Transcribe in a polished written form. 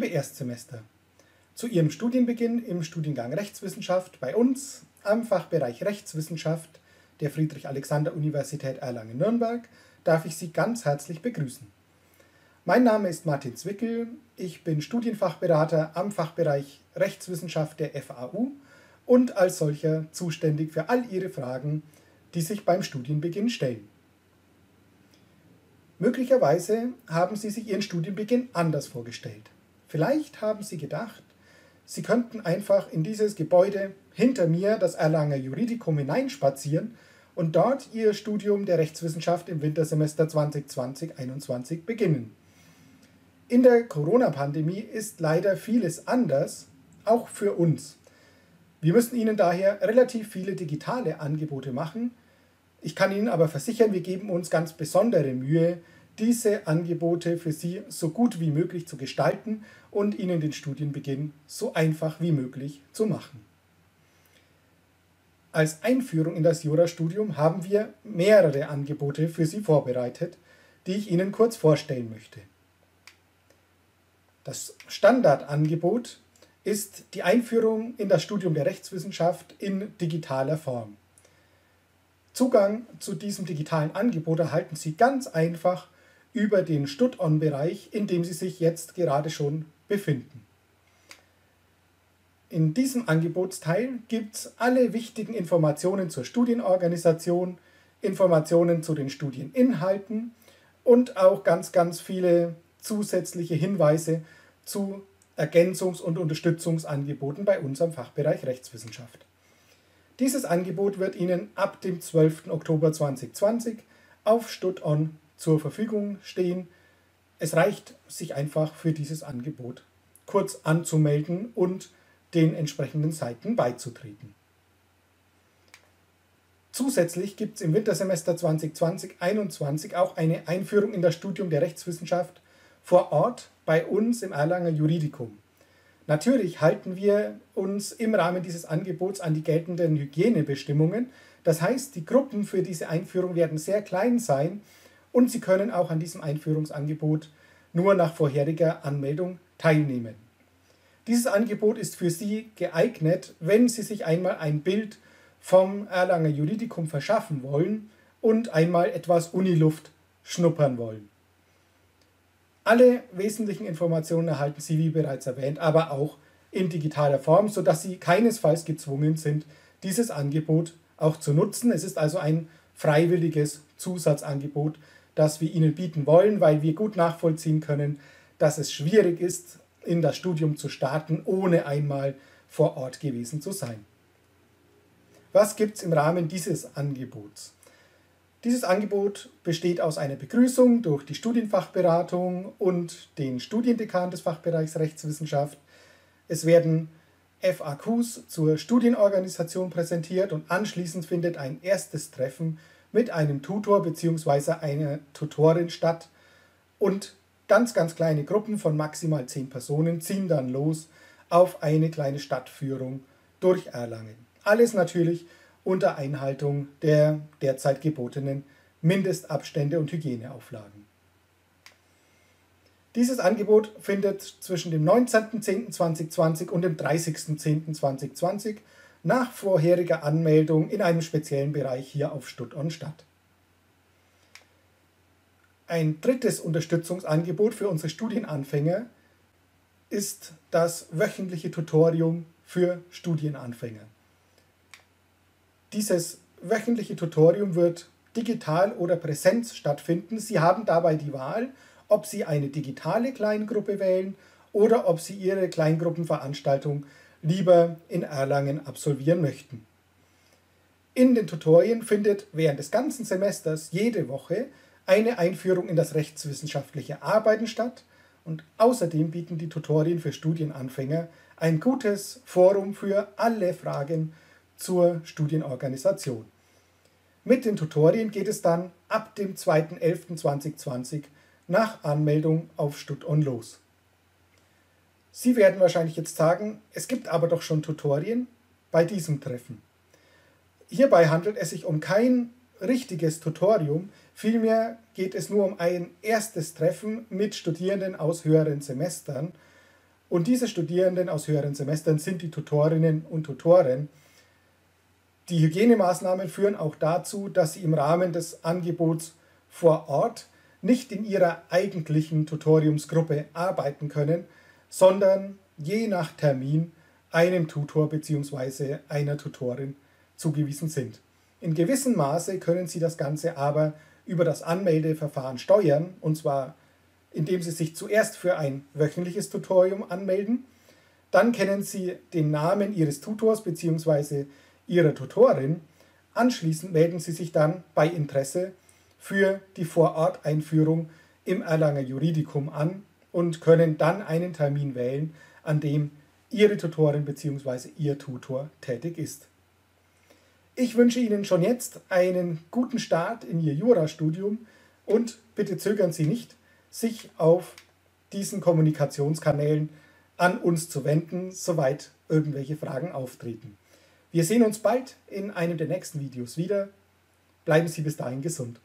liebe Erstsemester, zu Ihrem Studienbeginn im Studiengang Rechtswissenschaft bei uns am Fachbereich Rechtswissenschaft der Friedrich-Alexander-Universität Erlangen-Nürnberg darf ich Sie ganz herzlich begrüßen. Mein Name ist Martin Zwickel, ich bin Studienfachberater am Fachbereich Rechtswissenschaft der FAU und als solcher zuständig für all Ihre Fragen, die sich beim Studienbeginn stellen. Möglicherweise haben Sie sich Ihren Studienbeginn anders vorgestellt. Vielleicht haben Sie gedacht, Sie könnten einfach in dieses Gebäude hinter mir, das Erlanger Juridikum, hineinspazieren und dort Ihr Studium der Rechtswissenschaft im Wintersemester 2020-21 beginnen. In der Corona-Pandemie ist leider vieles anders, auch für uns. Wir müssen Ihnen daher relativ viele digitale Angebote machen. Ich kann Ihnen aber versichern, wir geben uns ganz besondere Mühe, diese Angebote für Sie so gut wie möglich zu gestalten und Ihnen den Studienbeginn so einfach wie möglich zu machen. Als Einführung in das Jurastudium haben wir mehrere Angebote für Sie vorbereitet, die ich Ihnen kurz vorstellen möchte. Das Standardangebot ist die Einführung in das Studium der Rechtswissenschaft in digitaler Form. Zugang zu diesem digitalen Angebot erhalten Sie ganz einfach über den StudOn-Bereich, in dem Sie sich jetzt gerade schon befinden. In diesem Angebotsteil gibt es alle wichtigen Informationen zur Studienorganisation, Informationen zu den Studieninhalten und auch ganz viele zusätzliche Hinweise zu Ergänzungs- und Unterstützungsangeboten bei unserem Fachbereich Rechtswissenschaft. Dieses Angebot wird Ihnen ab dem 12. Oktober 2020 auf StudOn zur Verfügung stehen. Es reicht, sich einfach für dieses Angebot kurz anzumelden und den entsprechenden Seiten beizutreten. Zusätzlich gibt es im Wintersemester 2020-21 auch eine Einführung in das Studium der Rechtswissenschaft vor Ort bei uns im Erlanger Juridikum. Natürlich halten wir uns im Rahmen dieses Angebots an die geltenden Hygienebestimmungen. Das heißt, die Gruppen für diese Einführung werden sehr klein sein und Sie können auch an diesem Einführungsangebot nur nach vorheriger Anmeldung teilnehmen. Dieses Angebot ist für Sie geeignet, wenn Sie sich einmal ein Bild vom Erlanger Juridikum verschaffen wollen und einmal etwas Uniluft schnuppern wollen. Alle wesentlichen Informationen erhalten Sie, wie bereits erwähnt, aber auch in digitaler Form, sodass Sie keinesfalls gezwungen sind, dieses Angebot auch zu nutzen. Es ist also ein freiwilliges Zusatzangebot, das wir Ihnen bieten wollen, weil wir gut nachvollziehen können, dass es schwierig ist, in das Studium zu starten, ohne einmal vor Ort gewesen zu sein. Was gibt es im Rahmen dieses Angebots? Dieses Angebot besteht aus einer Begrüßung durch die Studienfachberatung und den Studiendekan des Fachbereichs Rechtswissenschaft. Es werden FAQs zur Studienorganisation präsentiert und anschließend findet ein erstes Treffen mit einem Tutor bzw. einer Tutorin statt. Und ganz kleine Gruppen von maximal 10 Personen ziehen dann los auf eine kleine Stadtführung durch Erlangen. Alles natürlich unter Einhaltung der derzeit gebotenen Mindestabstände und Hygieneauflagen. Dieses Angebot findet zwischen dem 19.10.2020 und dem 30.10.2020 nach vorheriger Anmeldung in einem speziellen Bereich hier auf StudOn statt. Ein drittes Unterstützungsangebot für unsere Studienanfänger ist das wöchentliche Tutorium für Studienanfänger. Dieses wöchentliche Tutorium wird digital oder Präsenz stattfinden. Sie haben dabei die Wahl, ob Sie eine digitale Kleingruppe wählen oder ob Sie Ihre Kleingruppenveranstaltung lieber in Erlangen absolvieren möchten. In den Tutorien findet während des ganzen Semesters jede Woche eine Einführung in das rechtswissenschaftliche Arbeiten statt und außerdem bieten die Tutorien für Studienanfänger ein gutes Forum für alle Fragen zur Studienorganisation. Mit den Tutorien geht es dann ab dem 2.11.2020 nach Anmeldung auf StudOn los. Sie werden wahrscheinlich jetzt sagen, es gibt aber doch schon Tutorien bei diesem Treffen. Hierbei handelt es sich um kein richtiges Tutorium, vielmehr geht es nur um ein erstes Treffen mit Studierenden aus höheren Semestern Und diese Studierenden aus höheren Semestern sind die Tutorinnen und Tutoren. Die Hygienemaßnahmen führen auch dazu, dass sie im Rahmen des Angebots vor Ort nicht in ihrer eigentlichen Tutoriumsgruppe arbeiten können, sondern je nach Termin einem Tutor bzw. einer Tutorin zugewiesen sind. In gewissem Maße können sie das Ganze aber über das Anmeldeverfahren steuern, und zwar indem sie sich zuerst für ein wöchentliches Tutorium anmelden. Dann kennen sie den Namen ihres Tutors bzw. ihrer Tutorin. Anschließend melden sie sich dann bei Interesse für die Vororteinführung im Erlanger Juridikum an und können dann einen Termin wählen, an dem ihre Tutorin bzw. ihr Tutor tätig ist. Ich wünsche Ihnen schon jetzt einen guten Start in Ihr Jurastudium und bitte zögern Sie nicht, sich auf diesen Kommunikationskanälen an uns zu wenden, soweit irgendwelche Fragen auftreten. Wir sehen uns bald in einem der nächsten Videos wieder. Bleiben Sie bis dahin gesund.